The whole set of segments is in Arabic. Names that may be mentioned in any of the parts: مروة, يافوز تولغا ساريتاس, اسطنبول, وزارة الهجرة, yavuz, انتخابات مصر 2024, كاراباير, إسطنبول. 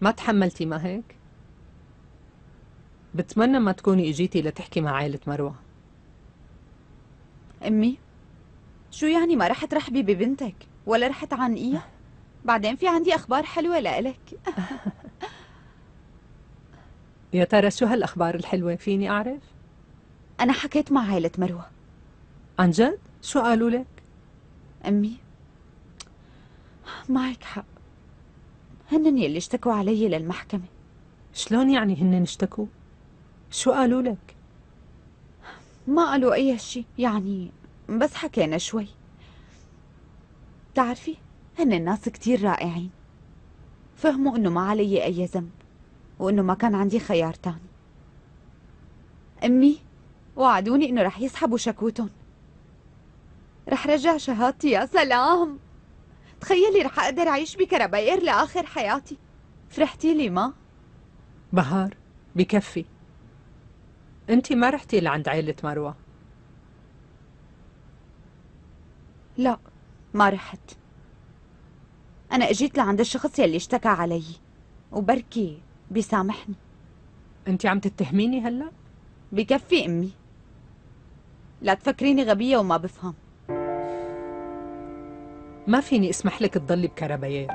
ما تحملتي ما هيك؟ بتمنى ما تكوني اجيتي لتحكي مع عائلة مروة. أمي؟ شو يعني ما رح ترحبي ببنتك ولا رح تعانقيها؟ بعدين في عندي أخبار حلوة لإلك. يا ترى شو هالأخبار الحلوة؟ فيني أعرف؟ أنا حكيت مع عائلة مروة. عن جد؟ شو قالوا لك؟ أمي معك حق، هنن يلي اشتكوا علي للمحكمة. شلون يعني هنن اشتكوا؟ شو قالوا لك؟ ما قالوا أي شيء، يعني بس حكينا شوي. بتعرفي هن الناس كتير رائعين، فهموا إنه ما علي أي ذنب وإنه ما كان عندي خيار تاني. أمي وعدوني إنه رح يسحبوا شكوتهم، رح رجع شهادتي. يا سلام، تخيلي رح أقدر أعيش بكاراباير لآخر حياتي. فرحتي لي ما؟ بهار بكفي، أنتِ ما رحتي لعند عيلة مروة؟ لا ما رحت، أنا إجيت لعند الشخص يلي اشتكى علي وبركي بيسامحني. أنتِ عم تتهميني هلأ؟ بكفي أمي، لا تفكريني غبية وما بفهم. ما فيني اسمح لك تضلي بكاراباير.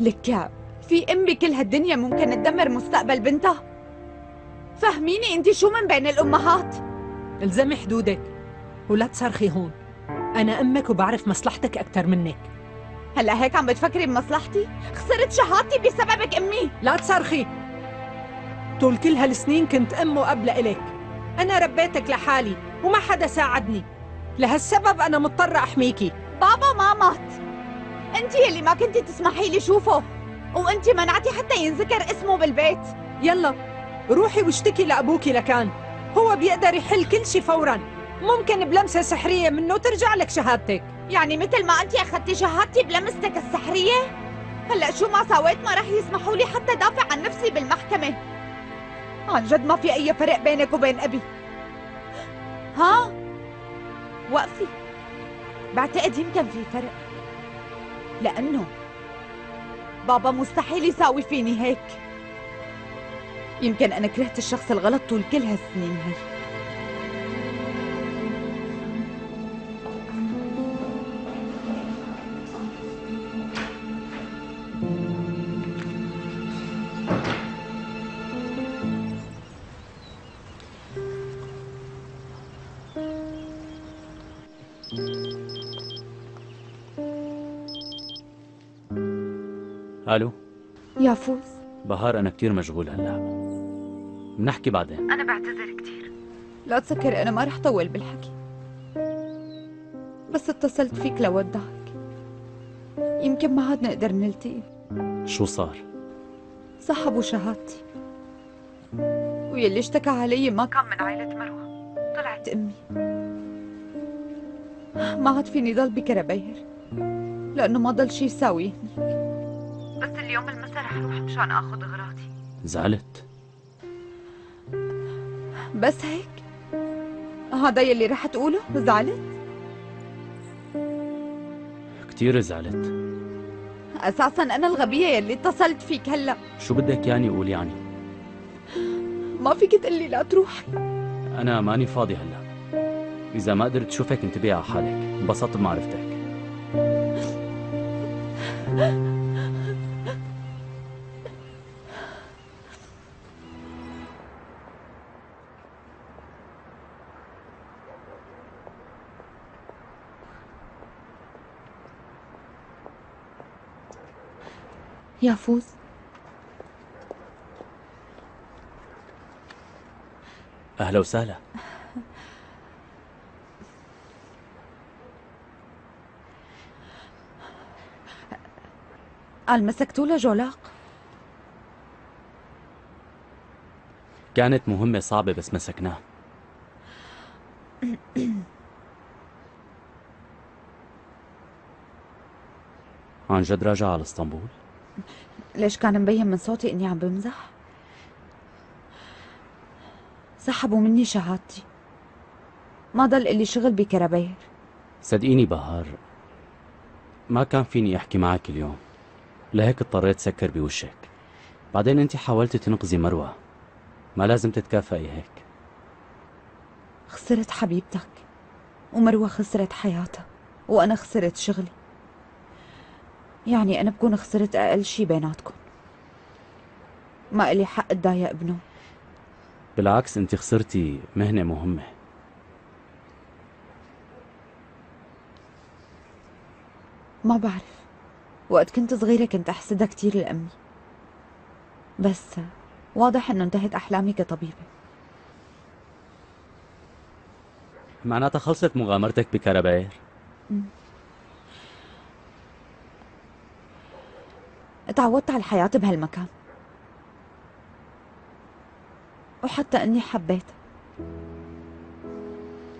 لك في أم بكل هالدنيا ممكن تدمر مستقبل بنتها؟ فهميني انت شو من بين الأمهات؟ الزمي حدودك ولا تصرخي هون، أنا أمك وبعرف مصلحتك أكثر منك. هلا هيك عم بتفكري بمصلحتي؟ خسرت شهادتي بسببك أمي. لا تصرخي، طول كل هالسنين كنت أم وأبلة إلك، أنا ربيتك لحالي وما حدا ساعدني، لهالسبب أنا مضطرة أحميكي. بابا ما مات، أنت اللي ما كنتي تسمحي لي شوفه، وأنت منعتي حتى ينذكر اسمه بالبيت. يلا روحي واشتكي لأبوكي، لكان هو بيقدر يحل كل شي فورا، ممكن بلمسة سحرية منه ترجع لك شهادتك. يعني مثل ما أنت أخذتي شهادتي بلمستك السحرية؟ هلأ شو ما سويت ما رح يسمحوا لي حتى دافع عن نفسي بالمحكمة. عن جد ما في أي فرق بينك وبين أبي. ها؟ وقفي، بعتقد يمكن في فرق، لأنه بابا مستحيل يساوي فيني هيك. يمكن أنا كرهت الشخص الغلط طول كل هالسنين هاي. الو يافوز. بهار انا كتير مشغول هلا، بنحكي بعدين. انا بعتذر كتير. لا تسكر، انا ما رح طول بالحكي، بس اتصلت فيك لودعك، يمكن ما عاد نقدر نلتقي. شو صار؟ سحبوا شهادتي، ويلي اشتكى علي ما كان من عائلة مروة، طلعت امي. ما عاد فيني ضل بكاراباير لانه ما ضل شي يساوي هنيك. بس اليوم المساء رح اروح مشان اخذ اغراضي. زعلت؟ بس هيك؟ هذا يلي رح تقوله؟ زعلت؟ كتير زعلت. اساسا انا الغبية يلي اتصلت فيك هلا. شو بدك يعني اقول؟ يعني ما فيك تقلي لا تروحي؟ انا ماني فاضي هلا، اذا ما قدرت شوفك انتبهي على حالك. انبسطت بمعرفتك. يافوز أهلا وسهلا. قال مسكتوا له جولاق؟ كانت مهمة صعبة بس مسكناه. عن جد راجع على اسطنبول؟ ليش كان مبين من صوتي اني عم بمزح؟ سحبوا مني شهادتي، ما ضل لي شغل بكاراباير. صدقيني بهار ما كان فيني أحكي معك اليوم، لهيك اضطريت سكر بوشك. بعدين أنت حاولت تنقذي مروة، ما لازم تتكافئي هيك. خسرت حبيبتك، ومروة خسرت حياتها، وأنا خسرت شغلي. يعني أنا بكون خسرت أقل شي بيناتكم. ما إلي حق أتضايق ابنه. بالعكس، أنت خسرتي مهنة مهمة. ما بعرف، وقت كنت صغيرة كنت أحسدها كتير لأمي، بس واضح إنه انتهت أحلامي كطبيبة. معناتها خلصت مغامرتك بكاراباير؟ اتعودت على الحياة بهالمكان، وحتى إني حبيتها.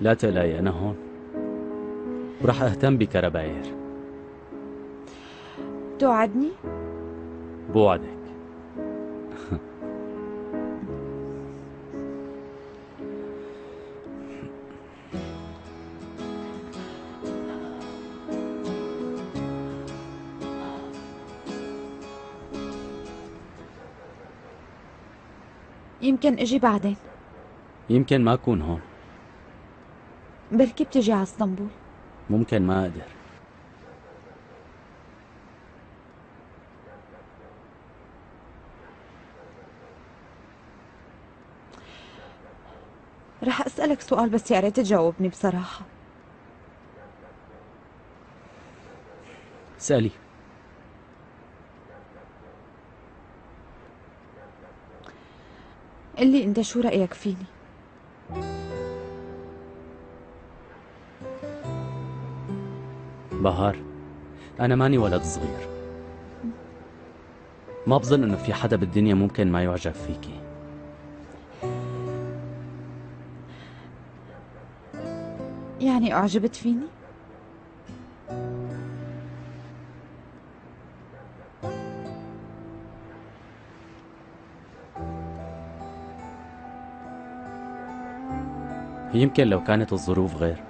لا تقلقي، أنا هون وراح أهتم بكاراباير. توعدني؟ بوعدك. يمكن اجي بعدين، يمكن ما اكون هون، بلكي بتجي على اسطنبول. ممكن ما اقدر. رح اسألك سؤال بس يا ريت تجاوبني بصراحة. سألي. قل لي أنت شو رأيك فيني؟ بهار، أنا ماني ولد صغير. ما بظن إنه في حدا بالدنيا ممكن ما يعجب فيكي. يعني أعجبت فيني؟ يمكن لو كانت الظروف غير.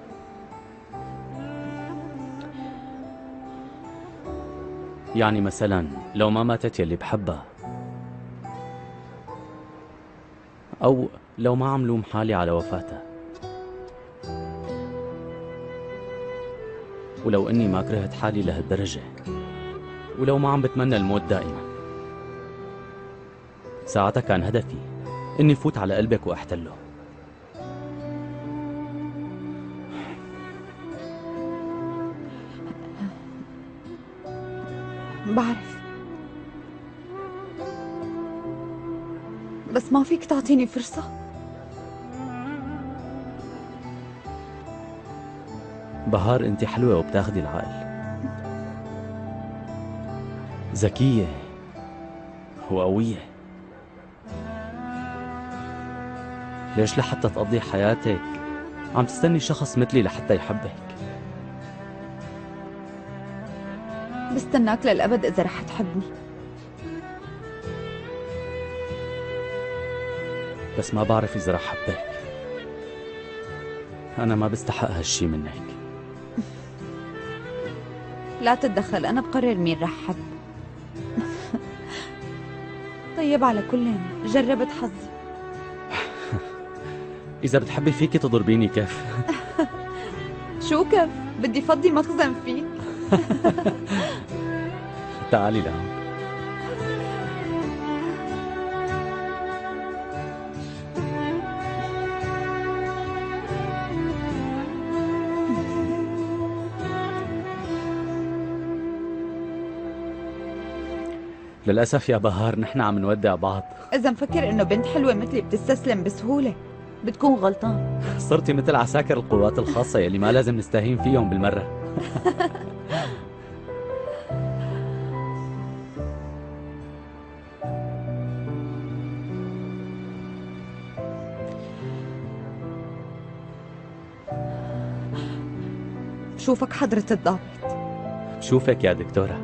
يعني مثلا لو ما ماتت يلي بحبها، أو لو ما عم لوم حالي على وفاتها، ولو إني ما كرهت حالي لهالدرجة، ولو ما عم بتمنى الموت دائما. ساعتها كان هدفي إني فوت على قلبك وأحتله. بعرف، بس ما فيك تعطيني فرصة؟ بهار، انت حلوة وبتاخدي العقل، ذكية وقوية. ليش لحتى تقضي حياتك عم تستني شخص مثلي لحتى يحبك؟ بستناك للأبد إذا رح تحبني. بس ما بعرف إذا رح حبك. أنا ما بستحق هالشي منك. لا تتدخل، أنا بقرر مين رح حب. طيب، على كل جربت حظي. إذا بتحبي فيكي تضربيني كف. شو كف؟ بدي فضي مخزن فيك. تعالي لهون. للأسف يا بهار، نحن عم نودع بعض. إذا مفكر إنه بنت حلوة مثلي بتستسلم بسهولة، بتكون غلطان. صرتي مثل عساكر القوات الخاصة يلي ما لازم نستهين فيهم بالمرة. بشوفك حضرة الضابط. بشوفك يا دكتورة.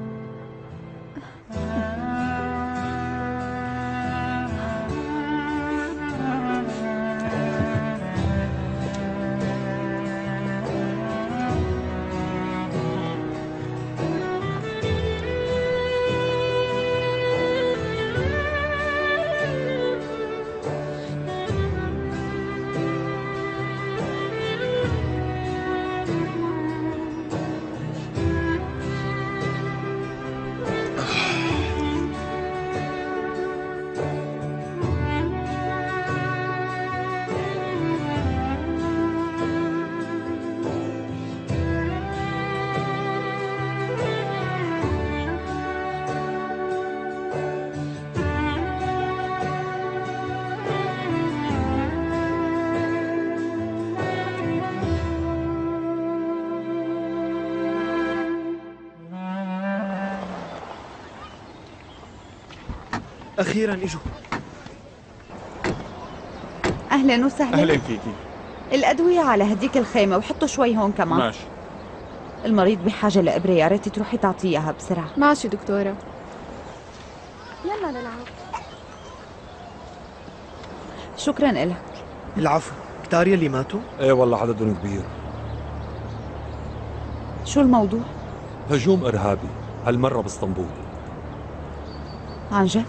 أخيراً إجوا. أهلاً وسهلاً. أهلاً فيكي. الأدوية على هديك الخيمة وحطوا شوي هون كمان. ماشي. المريض بحاجة لإبرة، يا ريت تروحي تعطيها بسرعة. ماشي دكتورة. يلا نلعب. شكراً إلك. العفو، كتار يلي ماتوا؟ إيه والله عددهم كبير. شو الموضوع؟ هجوم إرهابي، هالمرة بإسطنبول. عن جد؟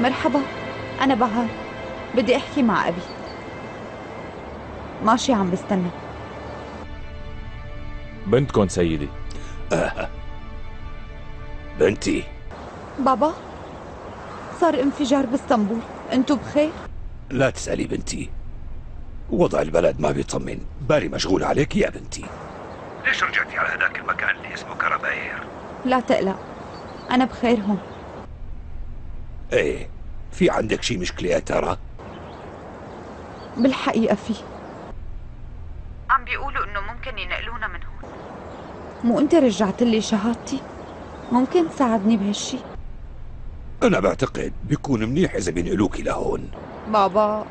مرحبا، أنا بهار، بدي أحكي مع أبي. ماشي، عم بستنى. بنتكم سيدي. بنتي. بابا، صار انفجار بإسطنبول، أنتو بخير؟ لا تسألي بنتي، وضع البلد ما بيطمن، بالي مشغول عليك يا بنتي. ليش رجعتي على هذاك المكان اللي اسمه كاراباير؟ لا تقلق، أنا بخير هون. ايه، في عندك شي مشكلة يا ترى؟ بالحقيقة في، عم بيقولوا إنه ممكن ينقلونا من هون. مو أنت رجعت لي شهادتي؟ ممكن تساعدني بهالشي؟ أنا بعتقد بيكون منيح إذا بينقلوكي لهون. بابا،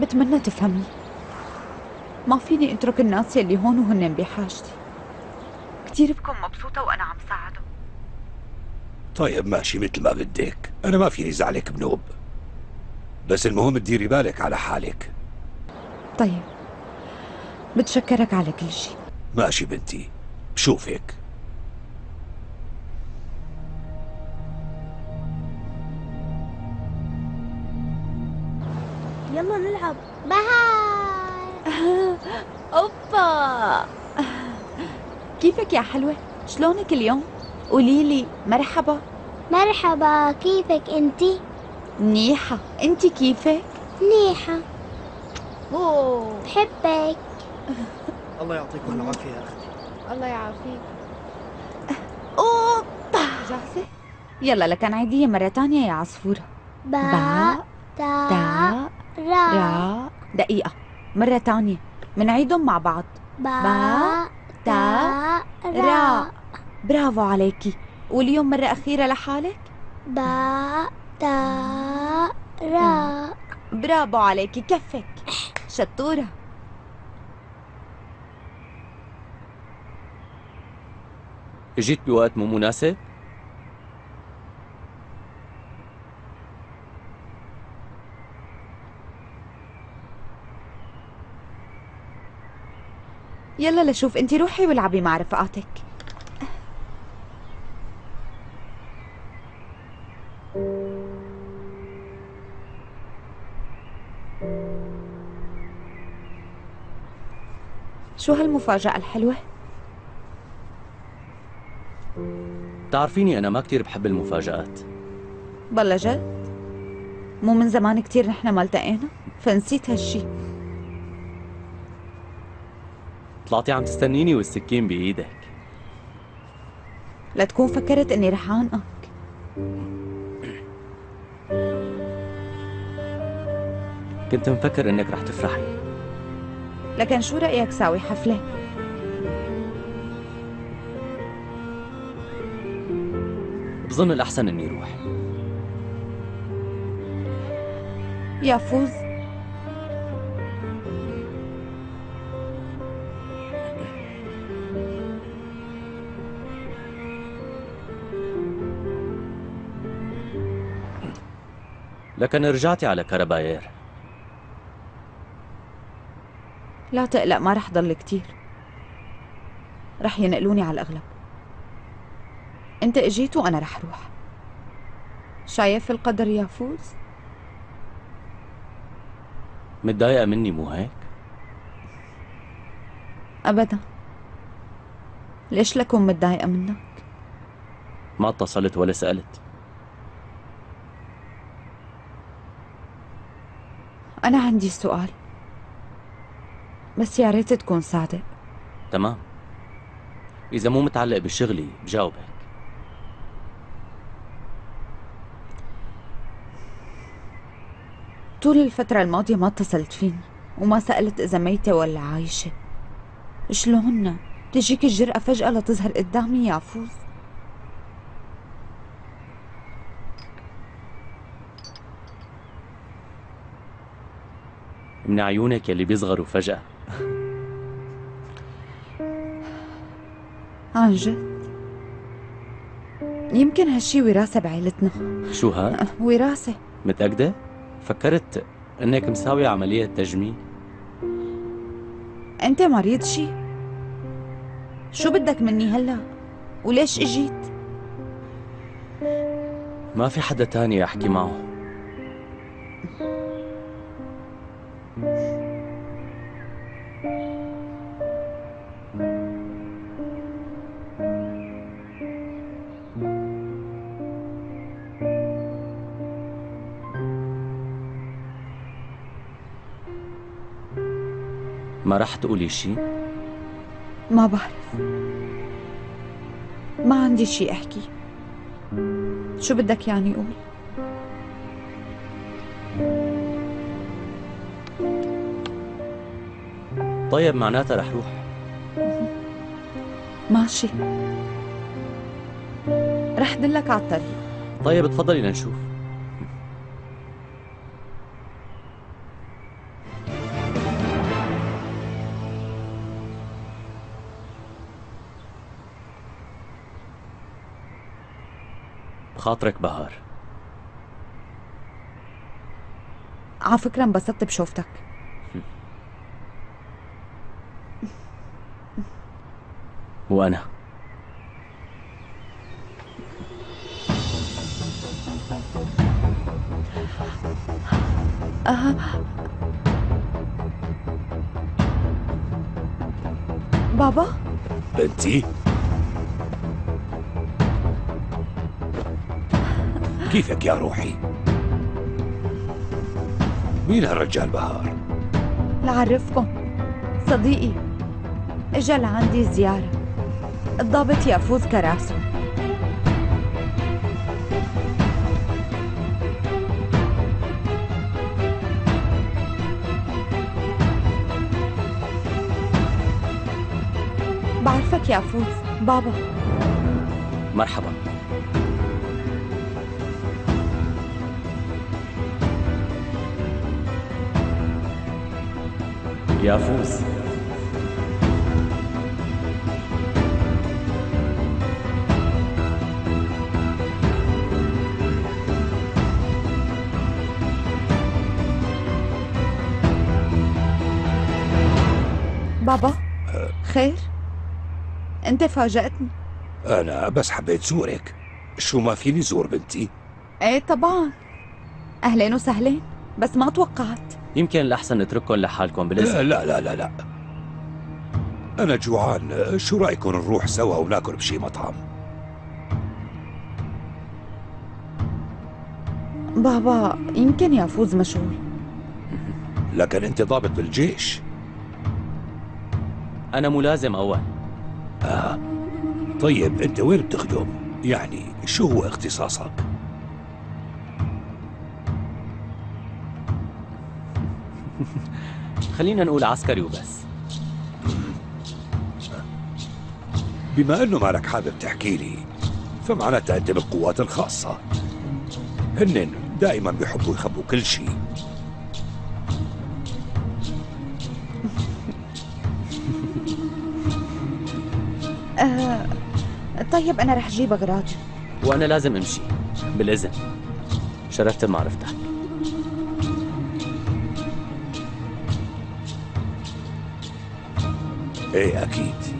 بتمنى تفهمني، ما فيني أترك الناس يلي هون وهن بحاجتي. كتير بكون مبسوطة وأنا عم ساعدهم. طيب ماشي، مثل ما بدك، أنا ما فيني زعلك بنوب، بس المهم تديري بالك على حالك. طيب، بتشكرك على كل شيء. ماشي بنتي، بشوفك. يلا نلعب. باي. أوبا، كيفك يا حلوة؟ شلونك اليوم؟ قوليلي مرحبا. مرحبا، كيفك انتي؟ منيحة، انتي كيفك؟ منيحة. اوه، بحبك. الله يعطيكم العافية يا أختي. الله يعافيك. اوبا، جاهزة؟ يلا لكن عيدية مرة تانية يا عصفورة. باء تاء راء. دقيقة، مرة تانية، منعيدهم مع بعض. باء تاء راء. برافو عليكي. واليوم مرة أخيرة لحالك؟ باء تاء راء. برافو عليكي، كفك، شطورة. اجيت بوقت مو مناسب؟ يلا لشوف، انتي روحي والعبي مع رفقاتك. شو هالمفاجأة الحلوة؟ تعرفيني أنا ما كتير بحب المفاجآت. بالله جد؟ مو من زمان كتير نحن ما التقينا، فنسيت هالشي. طلعتي عم تستنيني والسكين بإيدك. لا تكون فكرت إني رح أعانقك. كنت مفكر إنك رح تفرحي. لكن شو رأيك ساوي حفلة؟ بظن الأحسن إني روح. يافوز، لكن رجعتي على كاراباير. لا تقلق، ما رح ضل كتير، رح ينقلوني على الأغلب. أنت إجيت وأنا رح أروح. شايف القدر يا فوز؟ متضايقة مني مو هيك؟ أبدا، ليش لكون متضايقة منك؟ ما اتصلت ولا سألت. أنا عندي سؤال، بس يا ريت تكون صادق. تمام، إذا مو متعلق بشغلي بجاوبك. طول الفترة الماضية ما اتصلت فيني وما سألت إذا ميتة ولا عايشة. شلون تجيك الجرأة فجأة لتظهر قدامي يا فوز؟ من عيونك اللي بيصغروا فجأة. عن جد؟ يمكن هالشي وراثة بعيلتنا. شو ها؟ وراثة. متأكدة؟ فكرت انك مساوية عملية تجميل. انت مريض شي؟ شو بدك مني هلا؟ وليش اجيت؟ ما في حدا تاني احكي معه. ما رح تقولي شي؟ ما بعرف، ما عندي شي احكي. شو بدك يعني قول؟ طيب معناتها رح روح. ماشي، رح دلك على الطريق. طيب تفضلي لنشوف. خاطرك بهار. على فكرة انبسطت بشوفتك. وأنا بابا. بنتي كيفك يا روحي؟ مين هالرجال بهار؟ لعرفكم، صديقي اجا لعندي زيارة، الضابط يافوز كراسو. بعرفك يافوز بابا. مرحبا. يافوز بابا خير؟ انت فاجأتني. انا بس حبيت زورك. شو ما فيني زور بنتي؟ ايه طبعا، اهلين وسهلين، بس ما توقعت. يمكن الأحسن نترككم لحالكم بالإذن. لا لا لا لا، أنا جوعان. شو رأيكم نروح سوا وناكل بشي مطعم؟ بابا يمكن يافوز مشغول. لكن أنت ضابط بالجيش. أنا ملازم أول. طيب أنت وين بتخدم؟ يعني شو هو اختصاصك؟ خلينا نقول عسكري وبس. بما انه مالك حابب تحكي لي، فمعناتها انت بالقوات الخاصة. هنن دائما بيحبوا يخبوا كل شيء. طيب انا رح اجيب اغراضي. وانا لازم امشي بالاذن. شرفت بمعرفتك. ايه اكيد.